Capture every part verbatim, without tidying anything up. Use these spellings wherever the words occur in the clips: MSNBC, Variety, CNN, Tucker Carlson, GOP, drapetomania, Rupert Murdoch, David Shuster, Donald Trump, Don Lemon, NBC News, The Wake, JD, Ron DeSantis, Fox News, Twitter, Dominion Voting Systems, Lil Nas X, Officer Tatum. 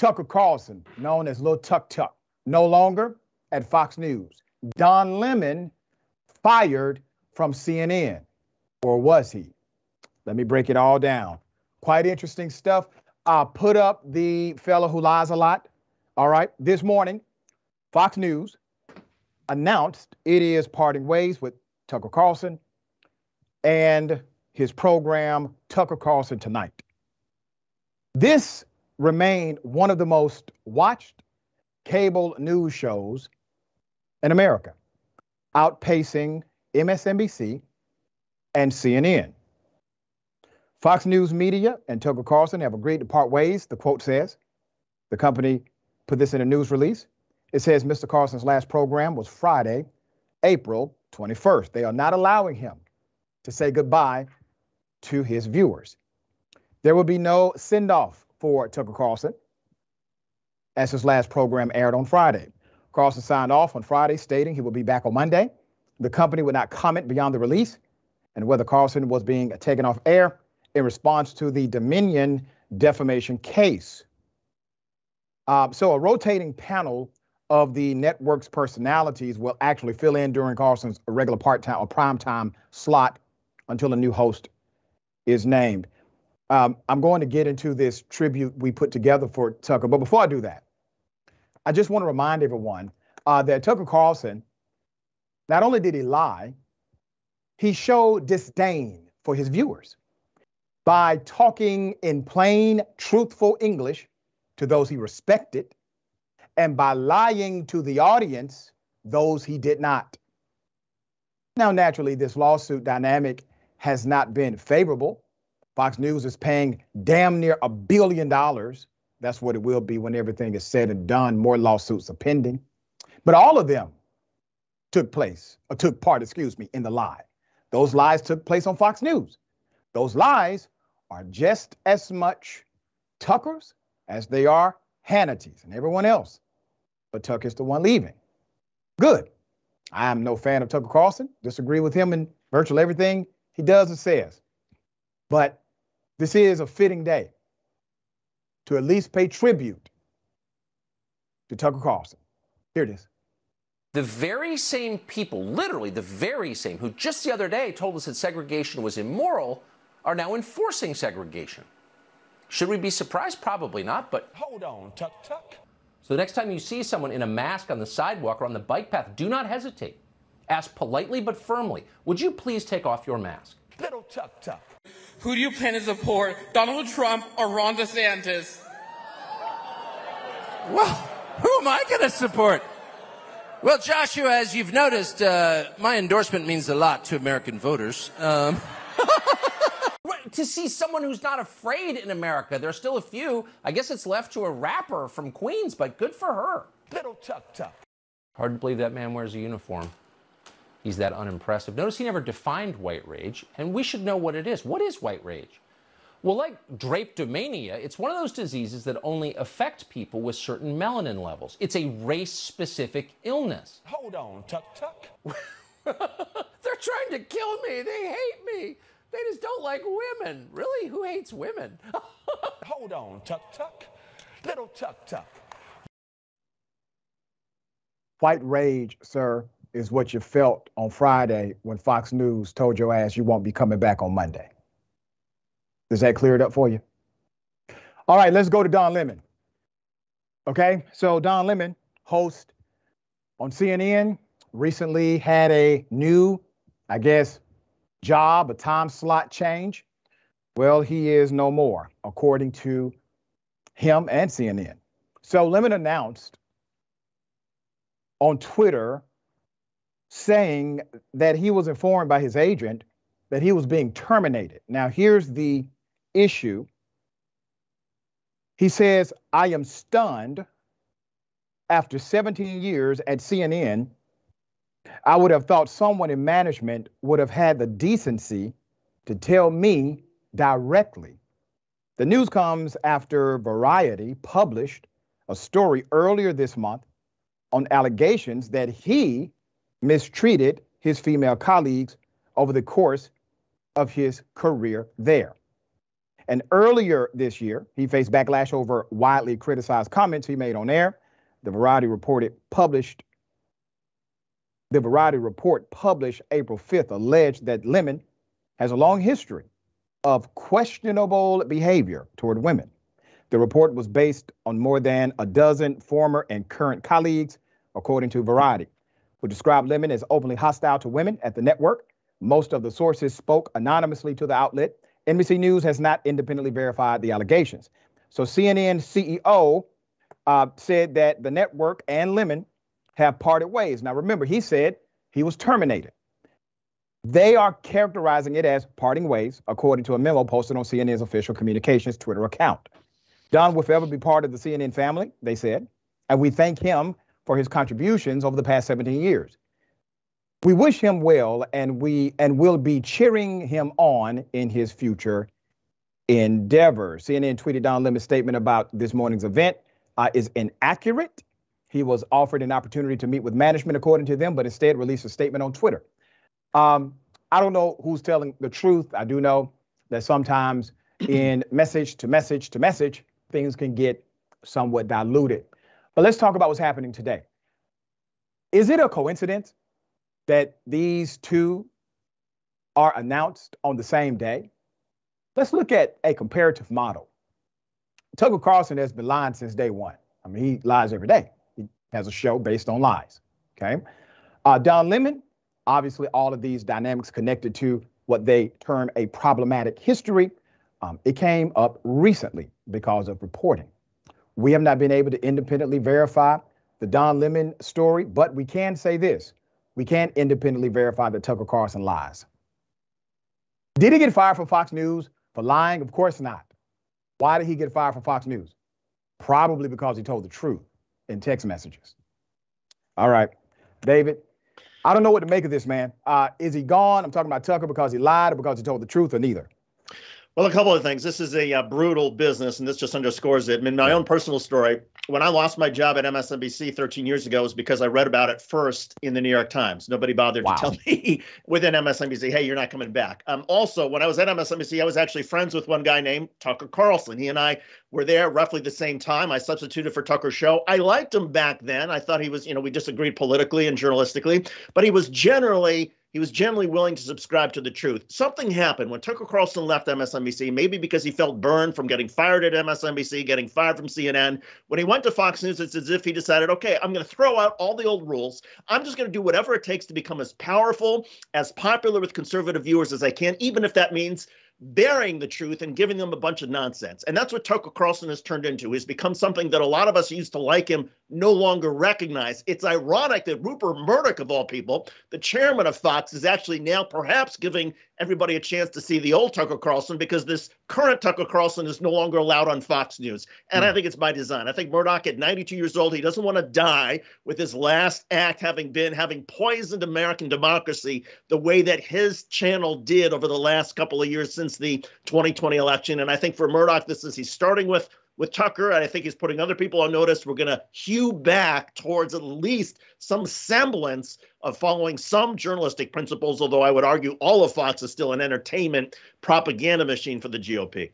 Tucker Carlson, known as Lil Tuck Tuck, no longer at Fox News. Don Lemon fired from C N N, or was he? Let me break it all down. Quite interesting stuff. I put up the fellow who lies a lot. All right. This morning, Fox News announced it is parting ways with Tucker Carlson and his program, Tucker Carlson Tonight. This remained one of the most watched cable news shows in America, outpacing M S N B C and C N N. Fox News Media and Tucker Carlson have agreed to part ways, the quote says. The company put this in a news release. It says Mister Carlson's last program was Friday, April twenty-first. They are not allowing him to say goodbye to his viewers. There will be no send-off for Tucker Carlson as his last program aired on Friday. Carlson signed off on Friday, stating he will be back on Monday. The company would not comment beyond the release and whether Carlson was being taken off air in response to the Dominion defamation case. Uh, so a rotating panel of the network's personalities will actually fill in during Carlson's regular part-time or primetime slot until a new host is named. Um, I'm going to get into this tribute we put together for Tucker. But before I do that, I just want to remind everyone uh, that Tucker Carlson, not only did he lie, he showed disdain for his viewers by talking in plain, truthful English to those he respected and by lying to the audience, those he did not. Now, naturally, this lawsuit dynamic has not been favorable. Fox News is paying damn near a billion dollars. That's what it will be when everything is said and done. More lawsuits are pending. But all of them took place, or took part, excuse me, in the lie. Those lies took place on Fox News. Those lies are just as much Tucker's as they are Hannity's and everyone else. But Tucker's the one leaving. Good. I am no fan of Tucker Carlson. Disagree with him in virtually everything he does and says. But this is a fitting day to at least pay tribute to Tucker Carlson. Here it is. The very same people, literally the very same, who just the other day told us that segregation was immoral, are now enforcing segregation. Should we be surprised? Probably not, but... Hold on, Tuck Tuck. So the next time you see someone in a mask on the sidewalk or on the bike path, do not hesitate. Ask politely but firmly, would you please take off your mask? Little Tuck Tuck. Who do you plan to support, Donald Trump or Ron DeSantis? Well, who am I going to support? Well, Joshua, as you've noticed, uh, my endorsement means a lot to American voters. Um... to see someone who's not afraid in America. There are still a few. I guess it's left to a rapper from Queens, but good for her. Little Tuck Tuck. Hard to believe that man wears a uniform. He's that unimpressive. Notice he never defined white rage, and we should know what it is. What is white rage? Well, like drapetomania, it's one of those diseases that only affect people with certain melanin levels. It's a race-specific illness. Hold on, Tuck Tuck. They're trying to kill me. They hate me. They just don't like women. Really? Who hates women? Hold on, Tuck Tuck. Little Tuck Tuck. White rage, sir, is what you felt on Friday when Fox News told your ass you won't be coming back on Monday. Does that clear it up for you? All right, let's go to Don Lemon. Okay, so Don Lemon, host on C N N, recently had a new, I guess, job, a time slot change. Well, he is no more, according to him and C N N. So Lemon announced on Twitter saying that he was informed by his agent that he was being terminated. Now, here's the issue. He says, I am stunned. After seventeen years at C N N, I would have thought someone in management would have had the decency to tell me directly. The news comes after Variety published a story earlier this month on allegations that he mistreated his female colleagues over the course of his career there. And earlier this year, he faced backlash over widely criticized comments he made on air. The Variety reported published The Variety report published April fifth alleged that Lemon has a long history of questionable behavior toward women. The report was based on more than a dozen former and current colleagues, according to Variety, who described Lemon as openly hostile to women at the network. Most of the sources spoke anonymously to the outlet. N B C News has not independently verified the allegations. So C N N C E O uh, said that the network and Lemon have parted ways. Now, remember, he said he was terminated. They are characterizing it as parting ways, according to a memo posted on C N N's official communications Twitter account. Don will forever be part of the C N N family, they said, and we thank him for his contributions over the past seventeen years. We wish him well, and we and will be cheering him on in his future endeavors. C N N tweeted Don Lemon's statement about this morning's event uh, is inaccurate. He was offered an opportunity to meet with management, according to them, but instead released a statement on Twitter. Um, I don't know who's telling the truth. I do know that sometimes in message to message to message, things can get somewhat diluted. But let's talk about what's happening today. Is it a coincidence that these two are announced on the same day? Let's look at a comparative model. Tucker Carlson has been lying since day one. I mean, he lies every day. He has a show based on lies. Okay. Uh, Don Lemon, obviously all of these dynamics connected to what they term a problematic history. Um, it came up recently because of reporting. We have not been able to independently verify the Don Lemon story, but we can say this. We can independently verify that Tucker Carlson lies. Did he get fired from Fox News for lying? Of course not. Why did he get fired from Fox News? Probably because he told the truth in text messages. All right, David, I don't know what to make of this, man. Uh, is he gone? I'm talking about Tucker because he lied or because he told the truth or neither? Well, a couple of things. This is a uh, brutal business, and this just underscores it. I mean, my own personal story, when I lost my job at M S N B C thirteen years ago, it was because I read about it first in the New York Times. Nobody bothered wow. to tell me within M S N B C, hey, you're not coming back. Um, also, when I was at M S N B C, I was actually friends with one guy named Tucker Carlson. He and I were there roughly the same time. I substituted for Tucker's show. I liked him back then. I thought he was, you know, we disagreed politically and journalistically, but he was generally... He was generally willing to subscribe to the truth. Something happened when Tucker Carlson left M S N B C, maybe because he felt burned from getting fired at M S N B C, getting fired from C N N. When he went to Fox News, it's as if he decided, okay, I'm going to throw out all the old rules. I'm just going to do whatever it takes to become as powerful, as popular with conservative viewers as I can, even if that means burying the truth and giving them a bunch of nonsense. And that's what Tucker Carlson has turned into. He's become something that a lot of us who used to like him no longer recognize. It's ironic that Rupert Murdoch, of all people, the chairman of Fox, is actually now perhaps giving everybody a chance to see the old Tucker Carlson because this current Tucker Carlson is no longer allowed on Fox News. And mm. I think it's by design. I think Murdoch at ninety-two years old, he doesn't want to die with his last act having been having poisoned American democracy the way that his channel did over the last couple of years since the twenty twenty election. And I think for Murdoch, this is he's starting with with Tucker, and I think he's putting other people on notice. We're going to hew back towards at least some semblance of following some journalistic principles, although I would argue all of Fox is still an entertainment propaganda machine for the G O P.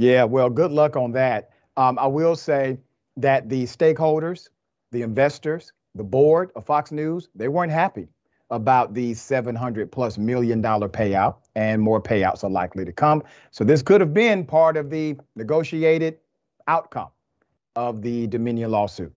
Yeah, well, good luck on that. Um, I will say that the stakeholders, the investors, the board of Fox News, they weren't happy about the seven hundred plus million dollar payout, and more payouts are likely to come. So this could have been part of the negotiated outcome of the Dominion lawsuit.